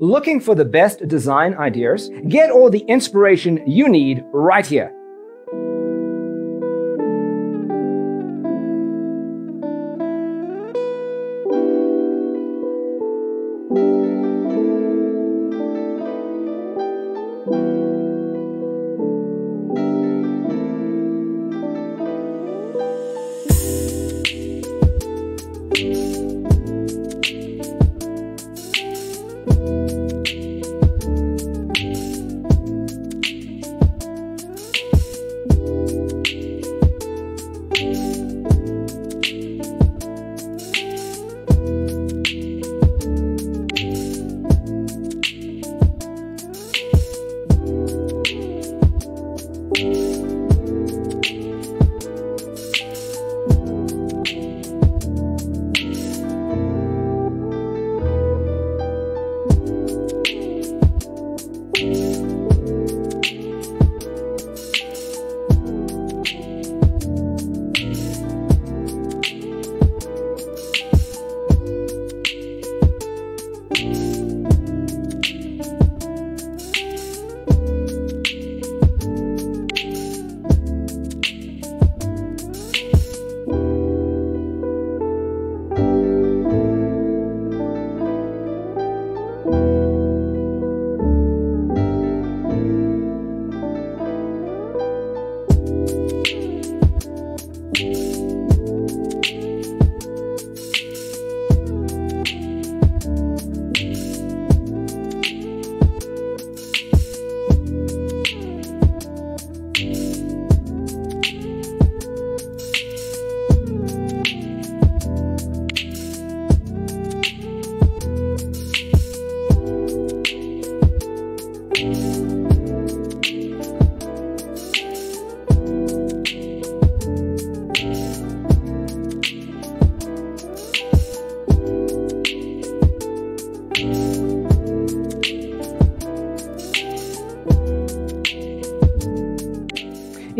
looking for the best design ideas. Get all the inspiration you need right here.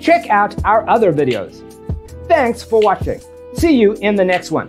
Check out our other videos. Thanks for watching. See you in the next one.